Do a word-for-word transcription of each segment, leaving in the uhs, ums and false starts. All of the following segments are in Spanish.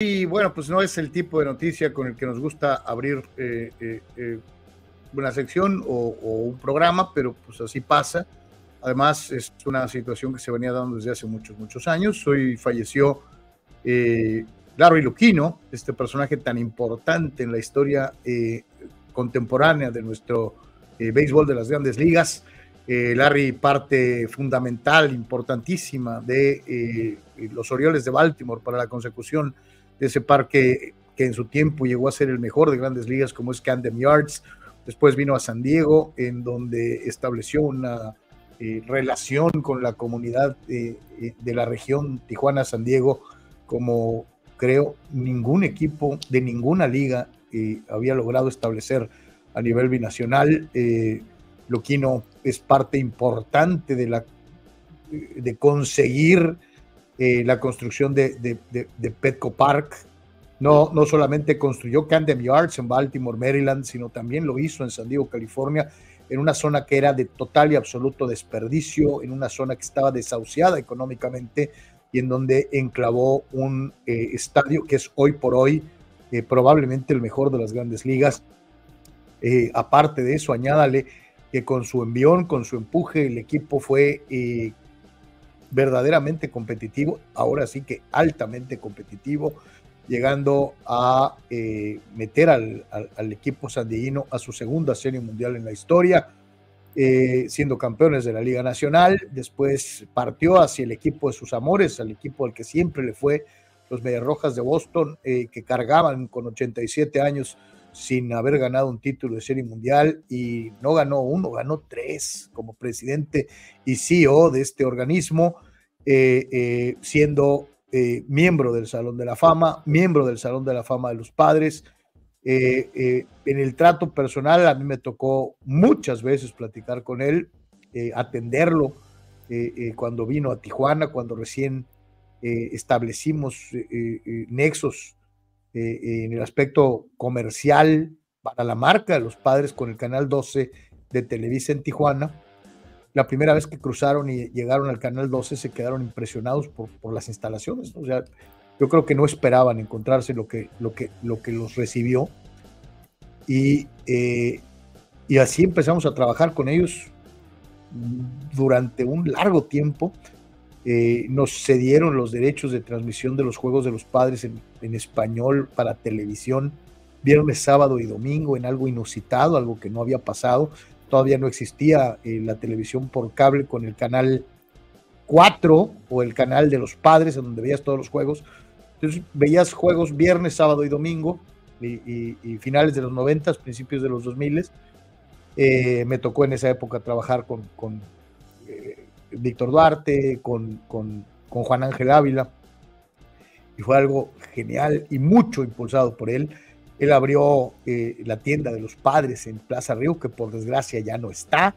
Y bueno, pues no es el tipo de noticia con el que nos gusta abrir eh, eh, eh, una sección o, o un programa, pero pues así pasa. Además, es una situación que se venía dando desde hace muchos, muchos años. Hoy falleció eh, Larry Lucchino, este personaje tan importante en la historia eh, contemporánea de nuestro eh, béisbol de las grandes ligas. Eh, Larry, parte fundamental, importantísima de eh, los Orioles de Baltimore para la consecución de ese parque que en su tiempo llegó a ser el mejor de grandes ligas, como es Camden Yards. Después vino a San Diego, en donde estableció una eh, relación con la comunidad eh, de la región Tijuana-San Diego, como creo ningún equipo de ninguna liga eh, había logrado establecer a nivel binacional. Eh, Lucchino es parte importante de, la, de conseguir Eh, la construcción de, de, de, de Petco Park. No, no solamente construyó Camden Yards en Baltimore, Maryland, sino también lo hizo en San Diego, California, en una zona que era de total y absoluto desperdicio, en una zona que estaba desahuciada económicamente y en donde enclavó un eh, estadio que es hoy por hoy eh, probablemente el mejor de las grandes ligas. Eh, aparte de eso, añádale que con su envión, con su empuje, el equipo fue Eh, verdaderamente competitivo, ahora sí que altamente competitivo, llegando a eh, meter al, al, al equipo sandieguino a su segunda Serie Mundial en la historia, eh, siendo campeones de la Liga Nacional. Después partió hacia el equipo de sus amores, al equipo al que siempre le fue, los Mediarrojas de Boston, eh, que cargaban con ochenta y siete años sin haber ganado un título de Serie Mundial, y no ganó uno, ganó tres como presidente y C E O de este organismo, eh, eh, siendo eh, miembro del Salón de la Fama, miembro del Salón de la Fama de los Padres. Eh, eh, en el trato personal a mí me tocó muchas veces platicar con él, eh, atenderlo eh, eh, cuando vino a Tijuana, cuando recién eh, establecimos eh, eh, nexos Eh, en el aspecto comercial para la marca de los Padres con el canal doce de Televisa en Tijuana. La primera vez que cruzaron y llegaron al canal doce se quedaron impresionados por, por las instalaciones, ¿no? O sea, yo creo que no esperaban encontrarse lo que, lo que, lo que los recibió, y, eh, y así empezamos a trabajar con ellos durante un largo tiempo. Eh, nos cedieron los derechos de transmisión de los Juegos de los Padres en, en español para televisión, viernes, sábado y domingo, en algo inusitado, algo que no había pasado. Todavía no existía eh, la televisión por cable con el canal cuatro o el canal de los Padres, en donde veías todos los juegos. Entonces veías juegos viernes, sábado y domingo, y, y, y finales de los noventas, principios de los dos miles. Eh, me tocó en esa época trabajar con... con eh, Víctor Duarte, con, con, con Juan Ángel Ávila, y fue algo genial y mucho impulsado por él. Él abrió eh, la tienda de los Padres en Plaza Río, que por desgracia ya no está.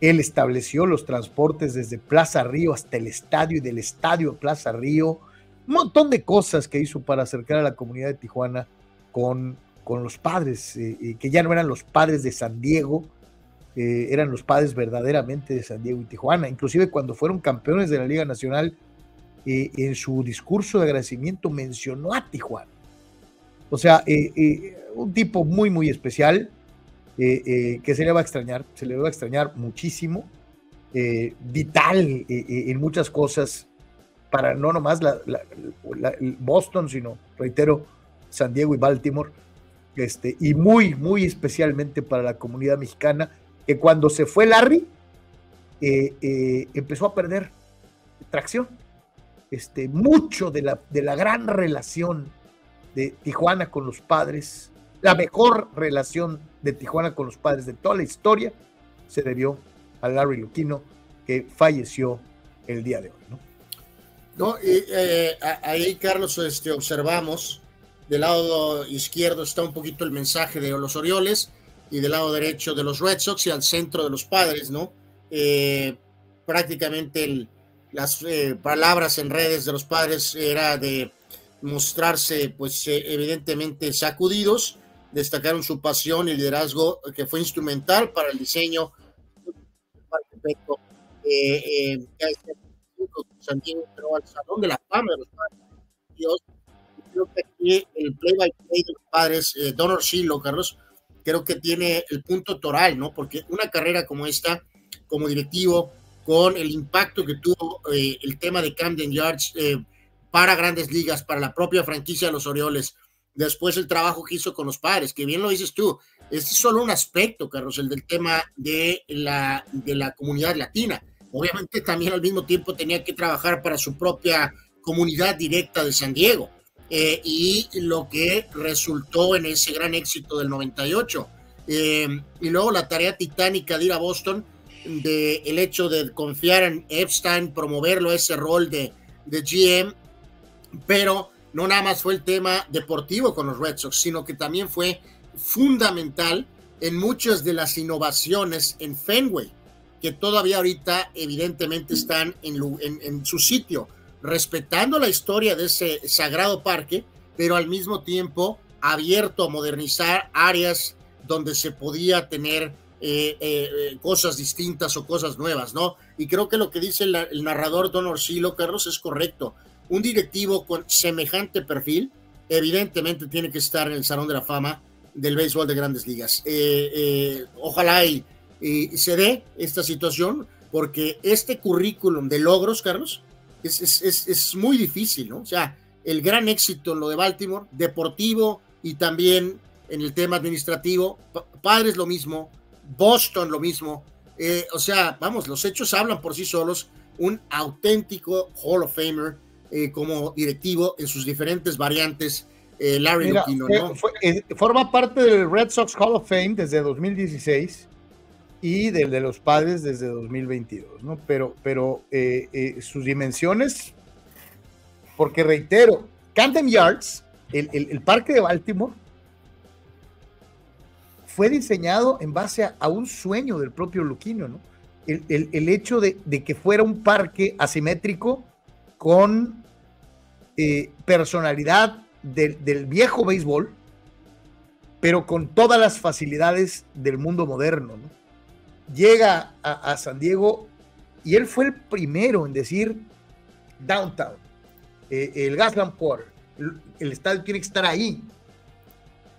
Él estableció los transportes desde Plaza Río hasta el estadio y del estadio a Plaza Río. Un montón de cosas que hizo para acercar a la comunidad de Tijuana con, con los Padres, eh, que ya no eran los Padres de San Diego. Eh, eran los Padres verdaderamente de San Diego y Tijuana. Inclusive cuando fueron campeones de la Liga Nacional, eh, en su discurso de agradecimiento mencionó a Tijuana. O sea, eh, eh, un tipo muy muy especial, eh, eh, que se le va a extrañar, se le va a extrañar muchísimo, eh, vital eh, eh, en muchas cosas, para no nomás la, la, la, Boston, sino, reitero, San Diego y Baltimore, este, y muy muy especialmente para la comunidad mexicana, que cuando se fue Larry, eh, eh, empezó a perder tracción. Este, mucho de la, de la gran relación de Tijuana con los Padres, la mejor relación de Tijuana con los Padres de toda la historia, se debió a Larry Lucchino, que falleció el día de hoy, ¿no? No, y, eh, ahí, Carlos, este, observamos, del lado izquierdo está un poquito el mensaje de los Orioles, y del lado derecho de los Red Sox, y al centro de los Padres, ¿no? Eh, prácticamente el, las eh, palabras en redes de los Padres era de mostrarse, pues, eh, evidentemente sacudidos. Destacaron su pasión y liderazgo, que fue instrumental para el diseño perfecto. Eh, eh, San Diego entró al Salón de la Fama de los Padres. Dios, creo que aquí el play-by-play de los Padres, eh, Don Orsillo, Carlos, creo que tiene el punto toral, ¿no? Porque una carrera como esta, como directivo, con el impacto que tuvo eh, el tema de Camden Yards eh, para Grandes Ligas, para la propia franquicia de los Orioles, después el trabajo que hizo con los Padres, que bien lo dices tú, este es solo un aspecto, Carlos, el del tema de la, de la comunidad latina. Obviamente también al mismo tiempo tenía que trabajar para su propia comunidad directa de San Diego, eh, y lo que resultó en ese gran éxito del noventa y ocho. Eh, y luego la tarea titánica de ir a Boston, de el hecho de confiar en Epstein, promoverlo a ese rol de, de G M, pero no nada más fue el tema deportivo con los Red Sox, sino que también fue fundamental en muchas de las innovaciones en Fenway, que todavía ahorita evidentemente están en, en, en su sitio, respetando la historia de ese sagrado parque, pero al mismo tiempo abierto a modernizar áreas donde se podía tener eh, eh, cosas distintas o cosas nuevas, ¿no? Y creo que lo que dice el, el narrador Don Orsillo, Carlos, es correcto. Un directivo con semejante perfil, evidentemente tiene que estar en el Salón de la Fama del béisbol de Grandes Ligas. Eh, eh, ojalá y, y se dé esta situación, porque este currículum de logros, Carlos, es, es, es, es muy difícil, ¿no? O sea, el gran éxito en lo de Baltimore, deportivo y también en el tema administrativo, Padres lo mismo, Boston lo mismo, eh, o sea, vamos, los hechos hablan por sí solos, un auténtico Hall of Famer, Eh, como directivo en sus diferentes variantes, eh, Larry Mira, Lucchino, ¿no? fue, eh, forma parte del Red Sox Hall of Fame desde dos mil dieciséis y del de los Padres desde dos mil veintidós, ¿no? Pero, pero eh, eh, sus dimensiones, porque reitero, Camden Yards, el, el, el parque de Baltimore, fue diseñado en base a, a un sueño del propio Lucchino, ¿no? El, el, el hecho de, de que fuera un parque asimétrico con Eh, personalidad de, del viejo béisbol, pero con todas las facilidades del mundo moderno, ¿no? Llega a, a San Diego y él fue el primero en decir downtown, eh, el Gaslamp Quarter, el, el estadio tiene que estar ahí,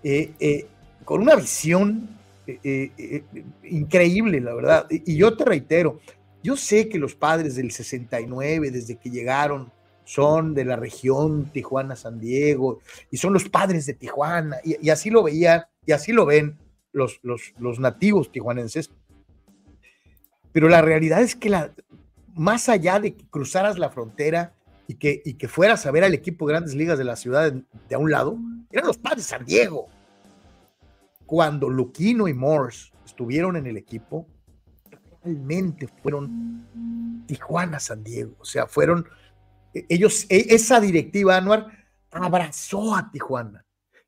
eh, eh, con una visión eh, eh, eh, increíble, la verdad. Y, y yo te reitero, yo sé que los Padres del sesenta y nueve, desde que llegaron, son de la región Tijuana-San Diego, y son los Padres de Tijuana, y, y así lo veía, y así lo ven los, los, los nativos tijuanenses. Pero la realidad es que la, más allá de que cruzaras la frontera y que, y que fueras a ver al equipo de Grandes Ligas de la ciudad de, de a un lado, eran los Padres de San Diego. Cuando Lucchino y Morse estuvieron en el equipo, realmente fueron Tijuana-San Diego, o sea, fueron ellos, esa directiva, Anuar, abrazó a Tijuana,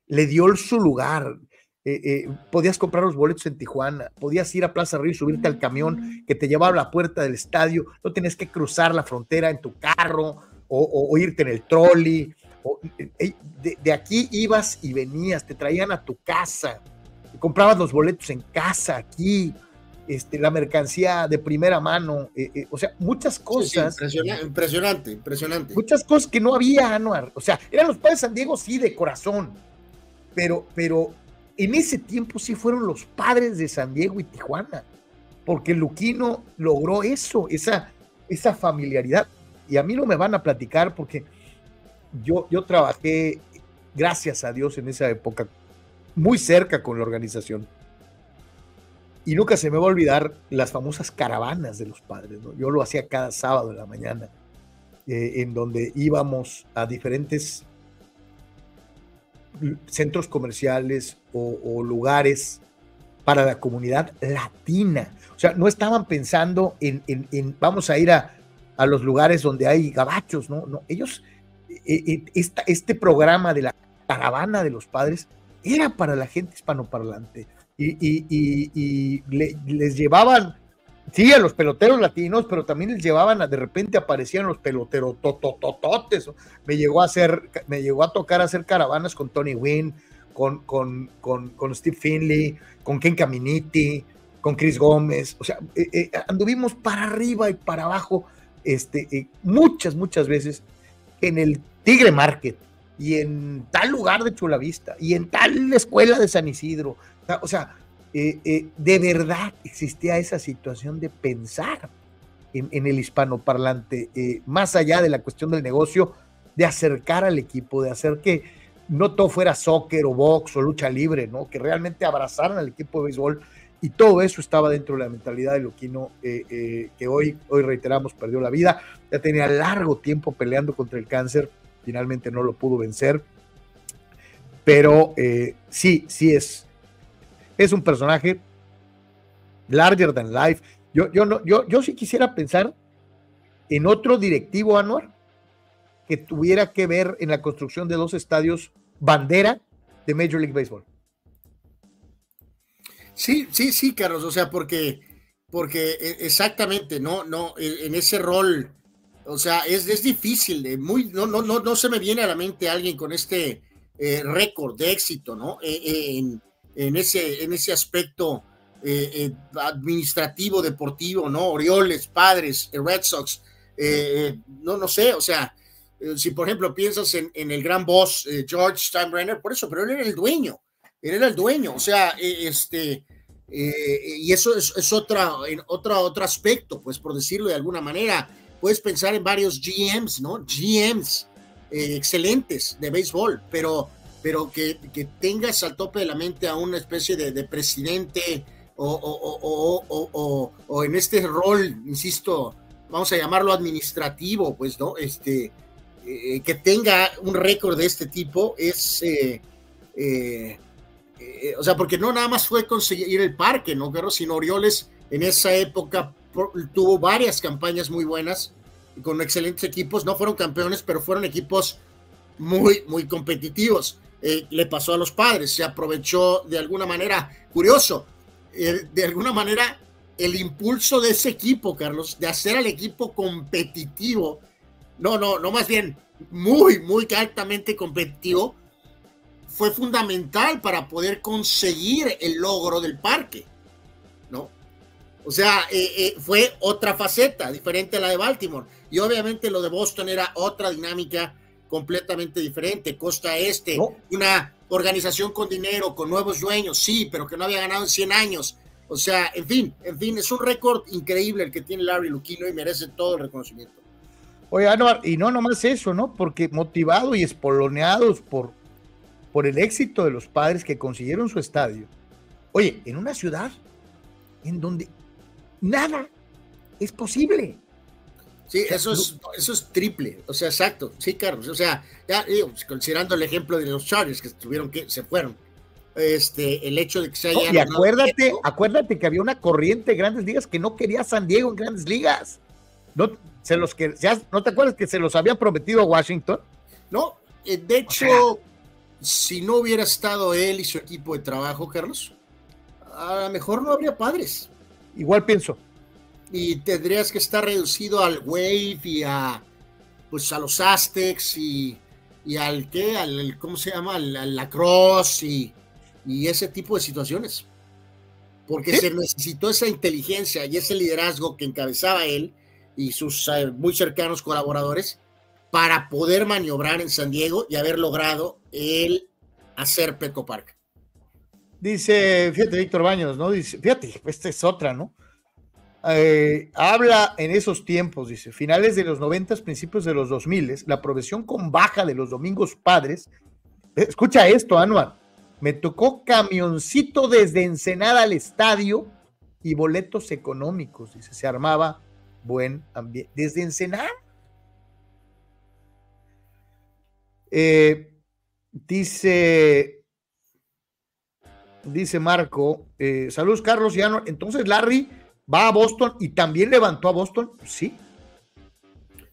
le dio su lugar, eh, eh, podías comprar los boletos en Tijuana, podías ir a Plaza Río y subirte al camión que te llevaba a la puerta del estadio, no tenías que cruzar la frontera en tu carro o, o, o irte en el trolley, o, eh, de, de aquí ibas y venías, te traían a tu casa, comprabas los boletos en casa aquí, Este, la mercancía de primera mano, eh, eh, o sea, muchas cosas. Sí, sí, impresionante, impresionante, impresionante. Muchas cosas que no había, Anuar. O sea, eran los Padres de San Diego, sí, de corazón, pero, pero en ese tiempo sí fueron los Padres de San Diego y Tijuana, porque Lucchino logró eso, esa, esa familiaridad. Y a mí no me van a platicar porque yo, yo trabajé, gracias a Dios, en esa época, muy cerca con la organización. Y nunca se me va a olvidar las famosas caravanas de los Padres, ¿no? Yo lo hacía cada sábado en la mañana, eh, en donde íbamos a diferentes centros comerciales o, o lugares para la comunidad latina. O sea, no estaban pensando en, en, en vamos a ir a, a los lugares donde hay gabachos, ¿no? No, ellos, eh, esta, este programa de la caravana de los Padres era para la gente hispanoparlante. Y, y, y, y le, les llevaban, sí, a los peloteros latinos, pero también les llevaban, a, de repente aparecían los peloteros tototototes. Me llegó a hacer, me llegó a tocar hacer caravanas con Tony Wynn, con, con, con, con Steve Finley, con Ken Caminiti, con Chris Gómez. O sea, eh, eh, anduvimos para arriba y para abajo, este, eh, muchas, muchas veces en el Tigre Market, y en tal lugar de Chulavista, y en tal escuela de San Isidro. O sea, eh, eh, de verdad existía esa situación de pensar en, en el hispanoparlante, eh, más allá de la cuestión del negocio, de acercar al equipo, de hacer que no todo fuera soccer o box o lucha libre, ¿no? Que realmente abrazaran al equipo de béisbol, y todo eso estaba dentro de la mentalidad de Lucchino, eh, eh, que hoy, hoy reiteramos, perdió la vida. Ya tenía largo tiempo peleando contra el cáncer, finalmente no lo pudo vencer, pero eh, sí, sí es, es un personaje larger than life. Yo, yo, no, yo, yo sí quisiera pensar en otro directivo, Anuar, que tuviera que ver en la construcción de dos estadios bandera de Major League Baseball. Sí, sí, sí, Carlos, o sea, porque, porque exactamente, no, no, en ese rol, o sea, es, es difícil, muy, no, no, no, no se me viene a la mente alguien con este eh, récord de éxito, ¿no? En, en ese, en ese aspecto eh, administrativo, deportivo, ¿no? Orioles, Padres, Red Sox, eh, no, no sé, o sea, si por ejemplo piensas en, en el gran boss, eh, George Steinbrenner, por eso, pero él era el dueño, él era el dueño, o sea, eh, este, eh, y eso es, es otra, en otra, otro aspecto, pues por decirlo de alguna manera. Puedes pensar en varios G Ms, ¿no? G Ms eh, excelentes de béisbol, pero, pero que, que tengas al tope de la mente a una especie de, de presidente o, o, o, o, o, o, o en este rol, insisto, vamos a llamarlo administrativo, pues, ¿no? Este, Eh, que tenga un récord de este tipo es, eh, eh, eh, o sea, porque no nada más fue conseguir el parque, ¿no, Carlos? Sino Orioles en esa época pro, tuvo varias campañas muy buenas, con excelentes equipos, no fueron campeones, pero fueron equipos muy, muy competitivos. Eh, le pasó a los Padres, se aprovechó de alguna manera, curioso, eh, de alguna manera el impulso de ese equipo, Carlos, de hacer al equipo competitivo. No, no, no, más bien muy, muy altamente competitivo, fue fundamental para poder conseguir el logro del parque, ¿no? O sea, eh, eh, fue otra faceta, diferente a la de Baltimore, y obviamente lo de Boston era otra dinámica completamente diferente, costa este, ¿no? Una organización con dinero, con nuevos dueños, sí, pero que no había ganado en cien años, o sea, en fin, en fin, es un récord increíble el que tiene Larry Lucchino y merece todo el reconocimiento. Oye, Anuar, y no nomás eso, ¿no? Porque motivado y espoloneados por, por el éxito de los Padres que consiguieron su estadio. Oye, en una ciudad en donde nada es posible. Sí, o sea, eso, es, no, eso es triple. O sea, exacto. Sí, Carlos. O sea, ya, digo, considerando el ejemplo de los Chargers que tuvieron que, se fueron. Este, el hecho de que se hayan... No, y acuérdate, acuérdate que había una corriente de Grandes Ligas que no quería San Diego en Grandes Ligas. No, se los que, ¿no te acuerdas que se los había prometido a Washington? No, de hecho, o sea, si no hubiera estado él y su equipo de trabajo, Carlos, a lo mejor no habría Padres. Igual pienso. Y tendrías que estar reducido al Wave y a, pues, a los Aztecs y, y al, ¿qué? Al, ¿cómo se llama? Al, al lacrosse y, y ese tipo de situaciones. Porque ¿sí? Se necesitó esa inteligencia y ese liderazgo que encabezaba él y sus eh, muy cercanos colaboradores para poder maniobrar en San Diego y haber logrado el hacer Petco Park. Dice, fíjate, Víctor Baños, ¿no? Dice, fíjate, esta es otra, ¿no? Eh, habla en esos tiempos, dice, finales de los noventas, principios de los dos miles, la profesión con baja de los domingos Padres. Escucha esto, Anuar, me tocó camioncito desde Ensenada al estadio y boletos económicos, dice, se armaba buen ambiente. Desde Ensenada. Eh, dice, dice Marco, eh, saludos Carlos y Anuar. Entonces Larry va a Boston y también levantó a Boston, sí.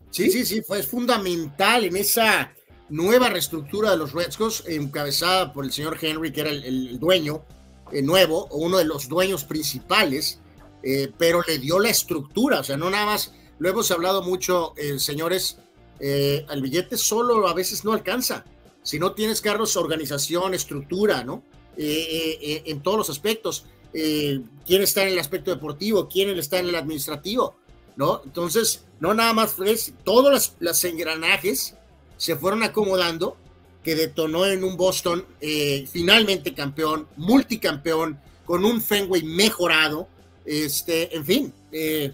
Sí, sí, sí, fue fundamental en esa nueva reestructura de los Red Sox, encabezada por el señor Henry, que era el, el dueño eh, nuevo, uno de los dueños principales. Eh, pero le dio la estructura, o sea, no nada más, lo hemos hablado mucho, eh, señores, eh, el billete solo a veces no alcanza, si no tienes, Carlos, organización, estructura, ¿no? Eh, eh, en todos los aspectos, eh, quién está en el aspecto deportivo, quién está en el administrativo, ¿no? Entonces, no nada más, todos los, los engranajes se fueron acomodando que detonó en un Boston eh, finalmente campeón, multicampeón, con un Fenway mejorado, este, en fin. Eh.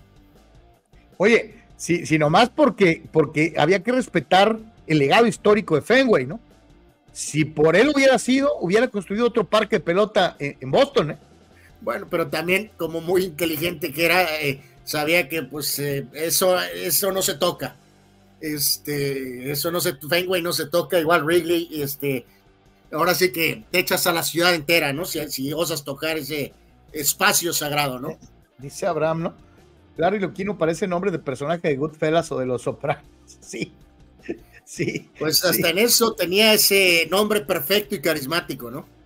Oye, si, si nomás porque, porque había que respetar el legado histórico de Fenway, ¿no? Si por él hubiera sido, hubiera construido otro parque de pelota en, en Boston, ¿eh? Bueno, pero también como muy inteligente que era, eh, sabía que pues eh, eso, eso no se toca. Este, eso no se, Fenway no se toca, igual Wrigley, este, ahora sí que te echas a la ciudad entera, ¿no? Si, si osas tocar ese espacio sagrado, ¿no? Dice Abraham, ¿no? Larry Lucchino parece nombre de personaje de Goodfellas o de Los Sopranos, sí, sí. Pues hasta sí. En eso tenía ese nombre perfecto y carismático, ¿no?